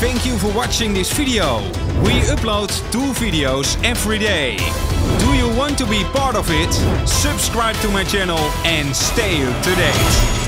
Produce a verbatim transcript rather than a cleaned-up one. Thank you for watching this video. We upload two videos every day. Do you want to be part of it? Subscribe to my channel and stay up to date.